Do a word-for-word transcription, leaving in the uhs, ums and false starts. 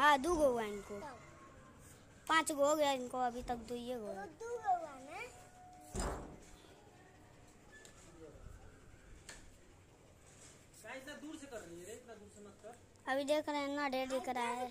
हाँ दो गो हुआ इनको, पांच गो हो गया इनको, अभी तक दो ये गो दूर से कर रही है, इतना दूर से मत कर। अभी देख रहे हैं ना, रेडी करा है।